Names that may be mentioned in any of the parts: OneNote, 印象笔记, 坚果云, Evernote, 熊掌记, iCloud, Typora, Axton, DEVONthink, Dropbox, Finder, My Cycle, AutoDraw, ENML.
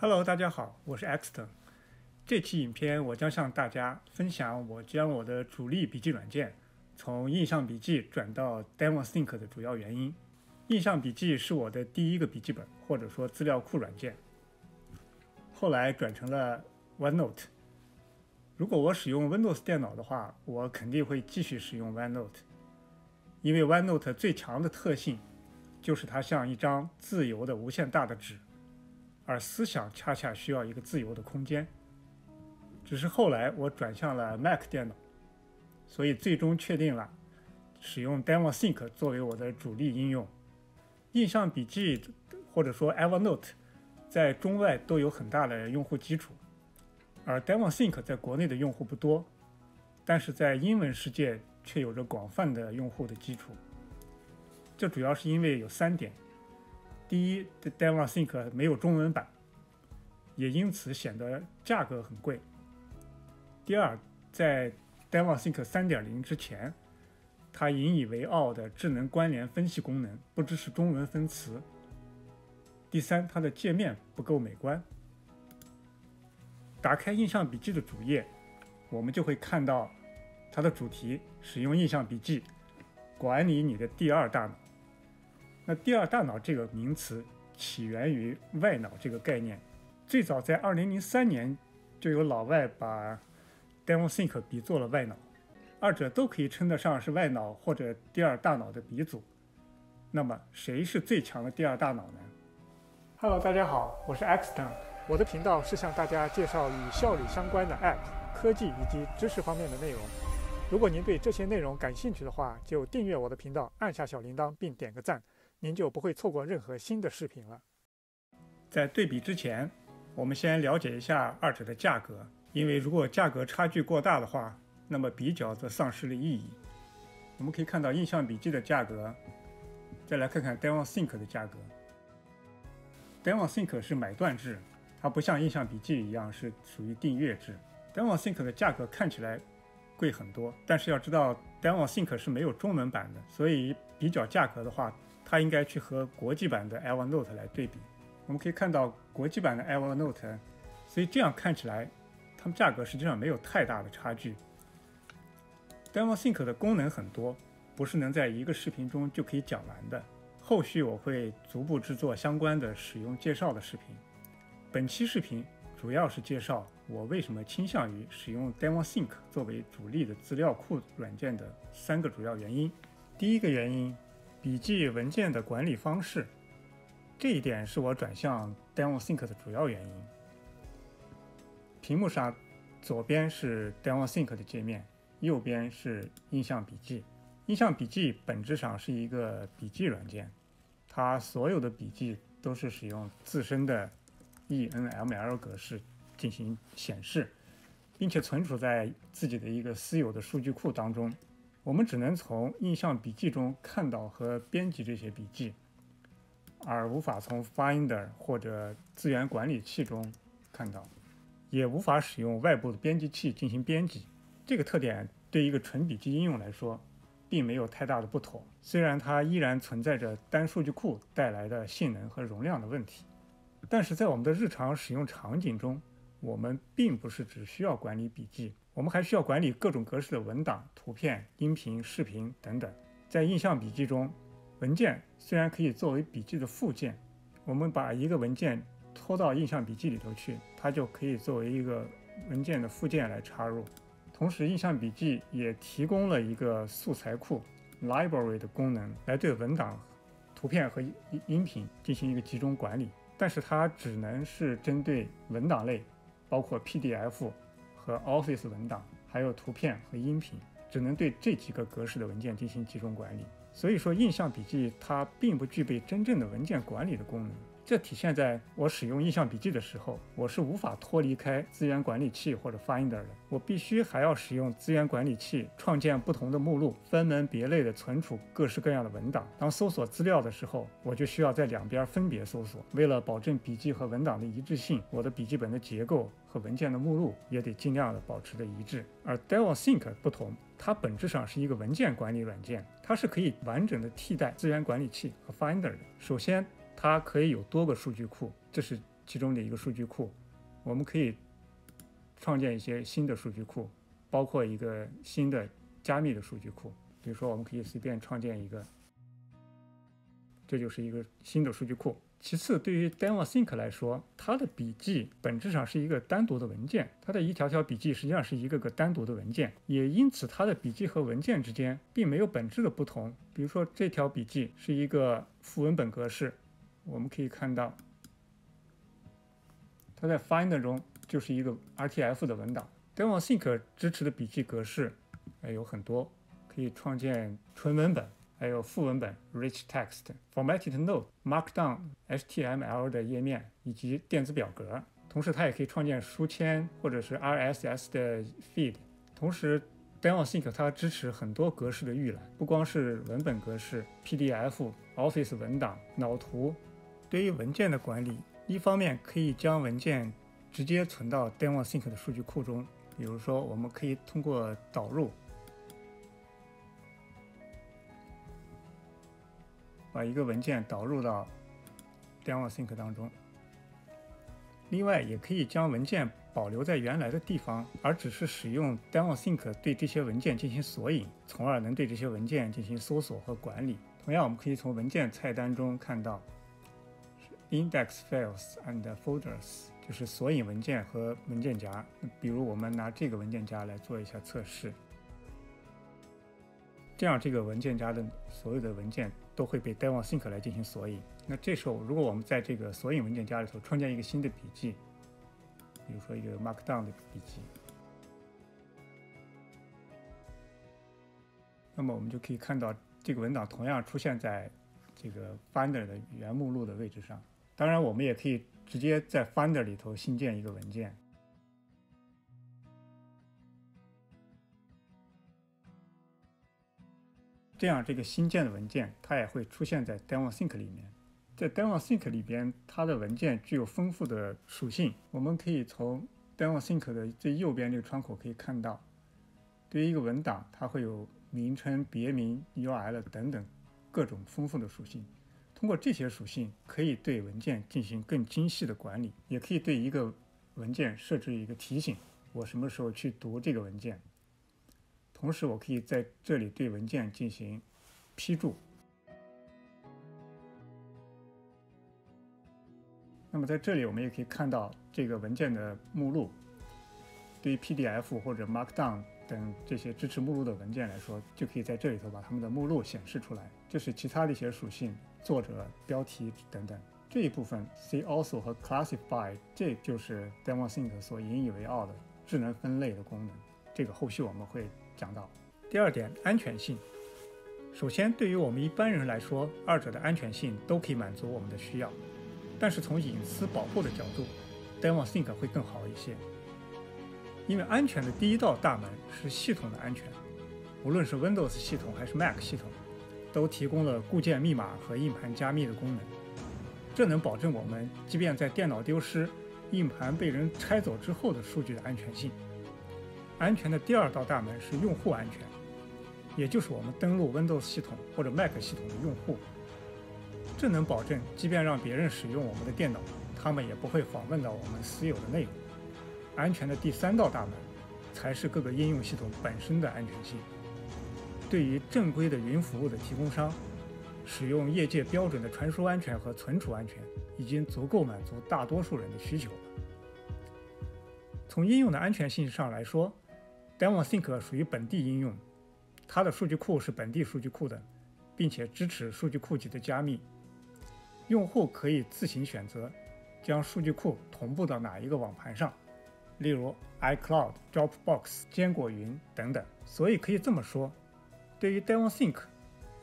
Hello， 大家好，我是 Axton。这期影片我将向大家分享我将我的主力笔记软件从印象笔记转到 DEVONthink 的主要原因。印象笔记是我的第一个笔记本或者说资料库软件，后来转成了 OneNote。如果我使用 Windows 电脑的话，我肯定会继续使用 OneNote， 因为 OneNote 最强的特性就是它像一张自由的无限大的纸。 而思想恰恰需要一个自由的空间，只是后来我转向了 Mac 电脑，所以最终确定了使用 DEVONthink 作为我的主力应用。印象笔记或者说 Evernote 在中外都有很大的用户基础，而 DEVONthink 在国内的用户不多，但是在英文世界却有着广泛的用户的基础。这主要是因为有三点。 第一 ，DEVONthink 没有中文版，也因此显得价格很贵。第二，在 DEVONthink 3.0 之前，它引以为傲的智能关联分析功能不支持中文分词。第三，它的界面不够美观。打开印象笔记的主页，我们就会看到它的主题：使用印象笔记，管理你的第二大脑。 那第二大脑这个名词起源于外脑这个概念，最早在2003年就有老外把 DEVONthink 比作了外脑，二者都可以称得上是外脑或者第二大脑的鼻祖。那么谁是最强的第二大脑呢 ？Hello， 大家好，我是 Axton， 我的频道是向大家介绍与效率相关的 App、科技以及知识方面的内容。如果您对这些内容感兴趣的话，就订阅我的频道，按下小铃铛并点个赞。 您就不会错过任何新的视频了。在对比之前，我们先了解一下二者的价格，因为如果价格差距过大的话，那么比较则丧失了意义。我们可以看到印象笔记的价格，再来看看 DEVONthink 的价格。DEVONthink 是买断制，它不像印象笔记一样是属于订阅制。DEVONthink 的价格看起来贵很多，但是要知道 DEVONthink 是没有中文版的，所以比较价格的话。 它应该去和国际版的 Evernote 来对比，我们可以看到国际版的 Evernote， 所以这样看起来，它们价格实际上没有太大的差距。DEVONthink 的功能很多，不是能在一个视频中就可以讲完的。后续我会逐步制作相关的使用介绍的视频。本期视频主要是介绍我为什么倾向于使用 DEVONthink 作为主力的资料库软件的三个主要原因。第一个原因。 笔记文件的管理方式，这一点是我转向 DEVONthink 的主要原因。屏幕上左边是 DEVONthink 的界面，右边是印象笔记。印象笔记本质上是一个笔记软件，它所有的笔记都是使用自身的 ENML 格式进行显示，并且存储在自己的一个私有的数据库当中。 我们只能从印象笔记中看到和编辑这些笔记，而无法从 Finder 或者资源管理器中看到，也无法使用外部的编辑器进行编辑。这个特点对一个纯笔记应用来说，并没有太大的不同，虽然它依然存在着单数据库带来的性能和容量的问题，但是在我们的日常使用场景中，我们并不是只需要管理笔记。 我们还需要管理各种格式的文档、图片、音频、视频等等。在印象笔记中，文件虽然可以作为笔记的附件，我们把一个文件拖到印象笔记里头去，它就可以作为一个文件的附件来插入。同时，印象笔记也提供了一个素材库 （library） 的功能，来对文档、图片和音频进行一个集中管理。但是它只能是针对文档类，包括 PDF。 和 Office 文档，还有图片和音频，只能对这几个格式的文件进行集中管理。所以说，印象笔记它并不具备真正的文件管理的功能。这体现在我使用印象笔记的时候，我是无法脱离开资源管理器或者 Finder 的，我必须还要使用资源管理器创建不同的目录，分门别类的存储各式各样的文档。当搜索资料的时候，我就需要在两边分别搜索。为了保证笔记和文档的一致性，我的笔记本的结构。 和文件的目录也得尽量的保持的一致，而 DEVONthink 不同，它本质上是一个文件管理软件，它是可以完整的替代资源管理器和 Finder 的。首先，它可以有多个数据库，这是其中的一个数据库。我们可以创建一些新的数据库，包括一个新的加密的数据库。比如说，我们可以随便创建一个，这就是一个新的数据库。其次，对于 DEVONthink 来说，它的笔记本质上是一个单独的文件，它的一条条笔记实际上是一个个单独的文件，也因此它的笔记和文件之间并没有本质的不同。比如说，这条笔记是一个符文本格式，我们可以看到，它在 Finder 中就是一个 RTF 的文档。DEVONthink 支持的笔记格式有很多，可以创建纯文本。 还有副文本 （rich text）、formatted note、markdown、HTML 的页面以及电子表格。同时，它也可以创建书签或者是 RSS 的 feed。同时 ，DEVONthink 它支持很多格式的预览，不光是文本格式、PDF、Office 文档、脑图。对于文件的管理，一方面可以将文件直接存到 DEVONthink 的数据库中，比如说，我们可以通过导入。 把一个文件导入到 DEVONthink 当中。另外，也可以将文件保留在原来的地方，而只是使用 DEVONthink 对这些文件进行索引，从而能对这些文件进行搜索和管理。同样，我们可以从文件菜单中看到 Index Files and Folders， 就是索引文件和文件夹。比如，我们拿这个文件夹来做一下测试。 这样，这个文件夹的所有的文件都会被 DEVONthink 来进行索引。那这时候，如果我们在这个索引文件夹里头创建一个新的笔记，比如说一个 Markdown 的笔记，那么我们就可以看到这个文档同样出现在这个 Finder 的原目录的位置上。当然，我们也可以直接在 Finder 里头新建一个文件。 这样，这个新建的文件它也会出现在 DEVONthink 里面。在 DEVONthink 里边，它的文件具有丰富的属性。我们可以从 DEVONthink 的最右边这个窗口可以看到，对于一个文档，它会有名称、别名、URL 等等各种丰富的属性。通过这些属性，可以对文件进行更精细的管理，也可以对一个文件设置一个提醒：我什么时候去读这个文件。 同时，我可以在这里对文件进行批注。那么，在这里我们也可以看到这个文件的目录。对于 PDF 或者 Markdown 等这些支持目录的文件来说，就可以在这里头把它们的目录显示出来。这是其他的一些属性，作者、标题等等。这一部分 See Also 和 Classify， 这就是 DEVONthink 所引以为傲的智能分类的功能。这个后续我们会 讲到第二点，安全性。首先，对于我们一般人来说，二者的安全性都可以满足我们的需要。但是从隐私保护的角度 ，DEVONthink 会更好一些。因为安全的第一道大门是系统的安全，无论是 Windows 系统还是 Mac 系统，都提供了固件密码和硬盘加密的功能。这能保证我们即便在电脑丢失、硬盘被人拆走之后的数据的安全性。 安全的第二道大门是用户安全，也就是我们登录 Windows 系统或者 Mac 系统的用户。这能保证，即便让别人使用我们的电脑，他们也不会访问到我们私有的内容。安全的第三道大门，才是各个应用系统本身的安全性。对于正规的云服务的提供商，使用业界标准的传输安全和存储安全，已经足够满足大多数人的需求了。从应用的安全性上来说， DEVONthink 属于本地应用，它的数据库是本地数据库的，并且支持数据库级的加密。用户可以自行选择将数据库同步到哪一个网盘上，例如 iCloud、Dropbox、坚果云等等。所以可以这么说，对于 DEVONthink，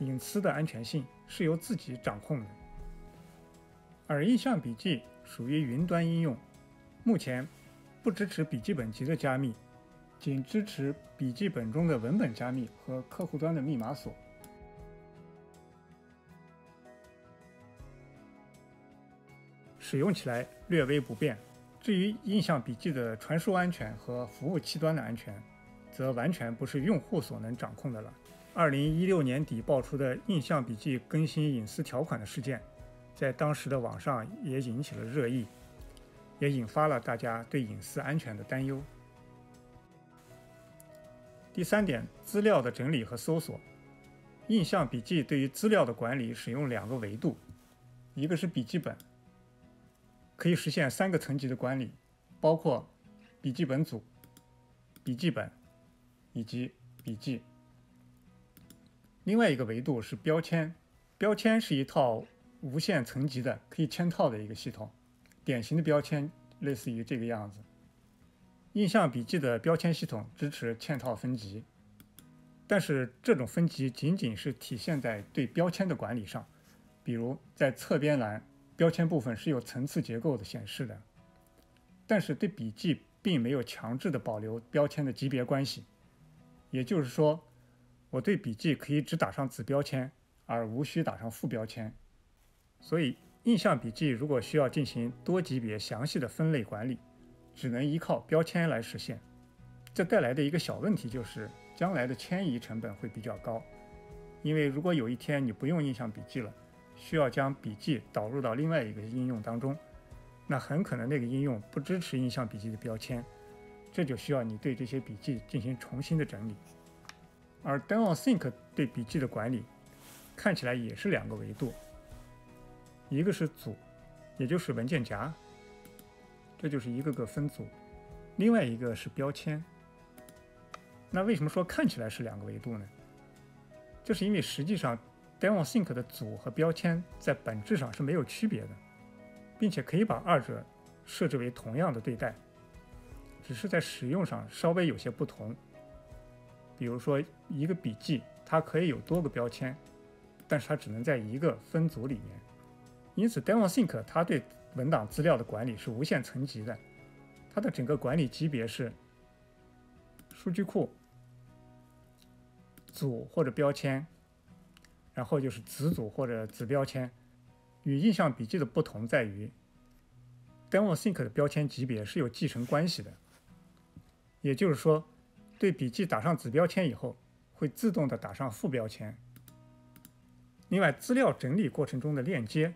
隐私的安全性是由自己掌控的。而印象笔记属于云端应用，目前不支持笔记本级的加密。 仅支持笔记本中的文本加密和客户端的密码锁。使用起来略微不便。至于印象笔记的传输安全和服务器端的安全，则完全不是用户所能掌控的了。2016年底爆出的印象笔记更新隐私条款的事件，在当时的网上也引起了热议。也引发了大家对隐私安全的担忧。第三点，资料的整理和搜索。印象笔记对于资料的管理使用两个维度，一个是笔记本，可以实现3个层级的管理，包括笔记本组、笔记本以及笔记。另外一个维度是标签，标签是一套无限层级的可以嵌套的一个系统，典型的标签类似于这个样子。印象笔记的标签系统支持嵌套分级。但是这种分级仅仅是体现在对标签的管理上，比如在侧边栏，标签部分是有层次结构的显示的，但是对笔记并没有强制的保留标签的级别关系。也就是说，我对笔记可以只打上子标签，而无需打上副标签。所以，印象笔记如果需要进行多级别详细的分类管理，只能依靠标签来实现。这带来的一个小问题就是，将来的迁移成本会比较高，因为如果有一天你不用印象笔记了，需要将笔记导入到另外一个应用当中，那很可能那个应用不支持印象笔记的标签，这就需要你对这些笔记进行重新的整理。而 DEVONthink 对笔记的管理看起来也是两个维度，一个是组，也就是文件夹，这就是一个个分组，另外一个是标签。那为什么说看起来是两个维度呢？这是因为实际上 DEVONthink 的组和标签在本质上是没有区别的，并且可以把二者设置为同样的对待，只是在使用上稍微有些不同。比如说一个笔记它可以有多个标签，但是它只能在一个分组里面。因此 DEVONthink 它对文档资料的管理是无限层级的，它的整个管理级别是数据库、组或者标签，然后就是子组或者子标签。与印象笔记的不同在于 DEVONthink 的标签级别是有继承关系的，也就是说对笔记打上子标签以后会自动的打上副标签。另外，资料整理过程中的链接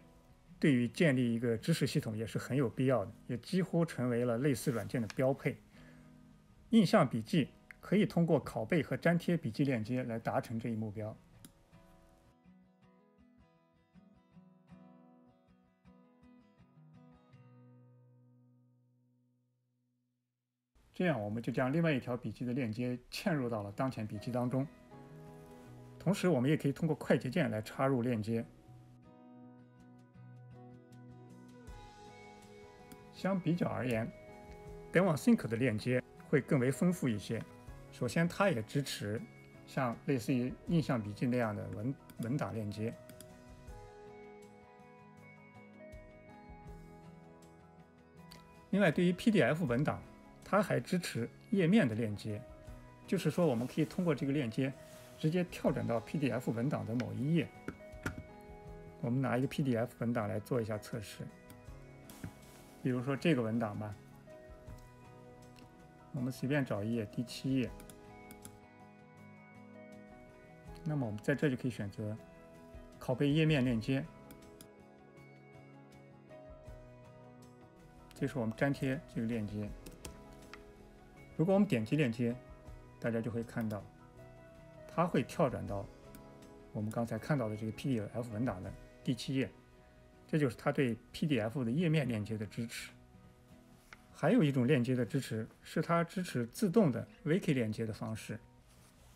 对于建立一个知识系统也是很有必要的，也几乎成为了类似软件的标配。印象笔记可以通过拷贝和粘贴笔记链接来达成这一目标。这样我们就将另外一条笔记的链接嵌入到了当前笔记当中，同时我们也可以通过快捷键来插入链接。相比较而言， DEVONthink 的链接会更为丰富一些。首先，它也支持像类似于印象笔记那样的文档链接。另外，对于 PDF 文档，它还支持页面的链接，就是说我们可以通过这个链接直接跳转到 PDF 文档的某一页。我们拿一个 PDF 文档来做一下测试，比如说这个文档吧。我们随便找一页，第7页。那么我们在这就可以选择拷贝页面链接，这是我们粘贴这个链接。如果我们点击链接，大家就会看到它会跳转到我们刚才看到的这个 PDF 文档的第7页，这就是它对 PDF 的页面链接的支持。还有一种链接的支持是它支持自动的 wiki 链接的方式，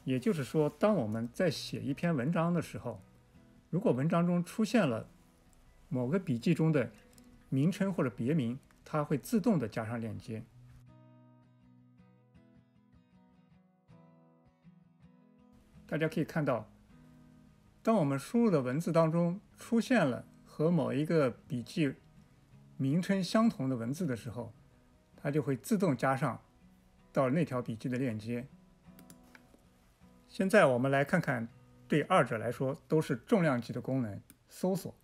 也就是说当我们在写一篇文章的时候，如果文章中出现了某个笔记中的名称或者别名，它会自动的加上链接。大家可以看到，当我们输入的文字当中出现了和某一个笔记名称相同的文字的时候，它就会自动加上到那条笔记的链接。现在我们来看看对二者来说都是重量级的功能，搜索。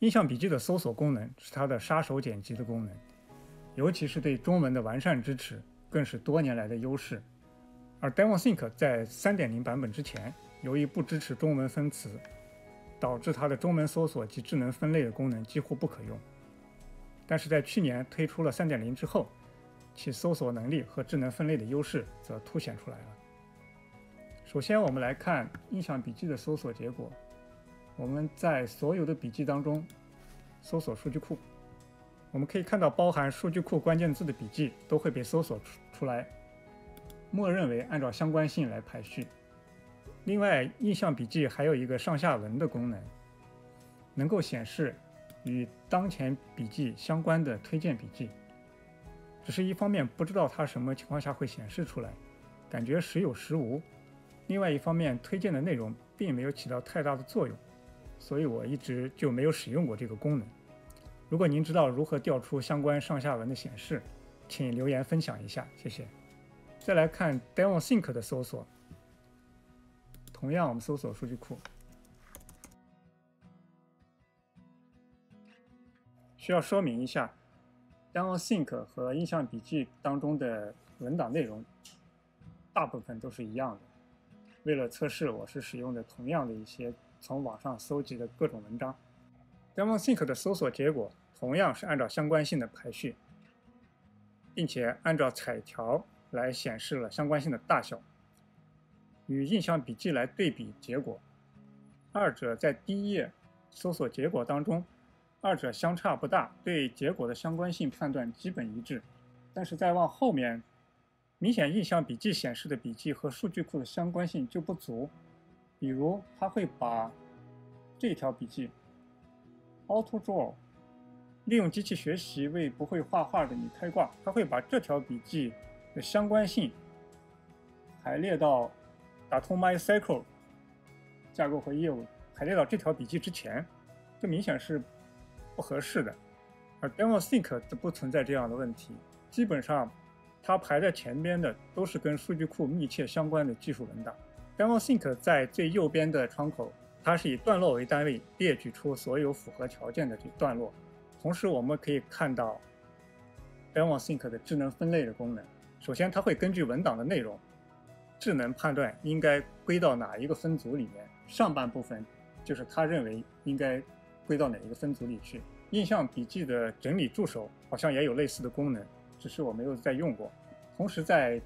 印象笔记的搜索功能是它的杀手锏级的功能，尤其是对中文的完善支持更是多年来的优势。而 DEVONthink 在 3.0 版本之前，由于不支持中文分词，导致它的中文搜索及智能分类的功能几乎不可用。但是在去年推出了 3.0 之后，其搜索能力和智能分类的优势则凸显出来了。首先，我们来看印象笔记的搜索结果。我们在所有的笔记当中搜索数据库，我们可以看到包含数据库关键字的笔记都会被搜索出来，默认为按照相关性来排序。另外，印象笔记还有一个上下文的功能，能够显示与当前笔记相关的推荐笔记。只是一方面不知道它什么情况下会显示出来，感觉时有时无；另外一方面，推荐的内容并没有起到太大的作用，所以我一直就没有使用过这个功能。如果您知道如何调出相关上下文的显示，请留言分享一下，谢谢。再来看 DEVONthink 的搜索，同样我们搜索数据库。需要说明一下 ，DEVONthink 和印象笔记当中的文档内容大部分都是一样的。为了测试，我是使用的同样的一些从网上搜集的各种文章。DEVONthink 的搜索结果同样是按照相关性的排序，并且按照彩条来显示了相关性的大小，与印象笔记来对比结果，二者在第一页搜索结果当中。二者相差不大，对结果的相关性判断基本一致，但是再往后面，明显印象笔记显示的笔记和数据库的相关性就不足。比如，它会把这条笔记 AutoDraw 利用机器学习为不会画画的你开挂，它会把这条笔记的相关性排列到打通 My Cycle 架构和业务，排列到这条笔记之前，这明显是不合适的，而 DEVONthink 不存在这样的问题。基本上，它排在前边的都是跟数据库密切相关的技术文档。DEVONthink 在最右边的窗口，它是以段落为单位列举出所有符合条件的这段落。同时，我们可以看到 DEVONthink 的智能分类的功能。首先，它会根据文档的内容，智能判断应该归到哪一个分组里面。上半部分就是它认为应该归到哪一个分组里去？印象笔记的整理助手好像也有类似的功能，只是我没有再用过。同时，在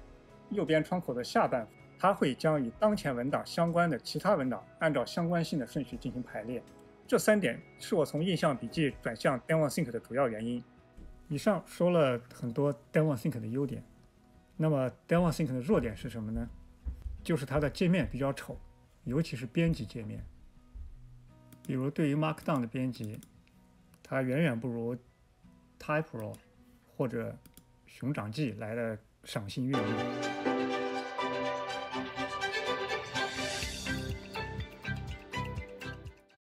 右边窗口的下半，它会将与当前文档相关的其他文档按照相关性的顺序进行排列。这三点是我从印象笔记转向 DEVONthink 的主要原因。以上说了很多 DEVONthink 的优点，那么 DEVONthink 的弱点是什么呢？就是它的界面比较丑，尤其是编辑界面。比如对于 Markdown 的编辑，它远远不如 Typora 或者熊掌记来的赏心悦目。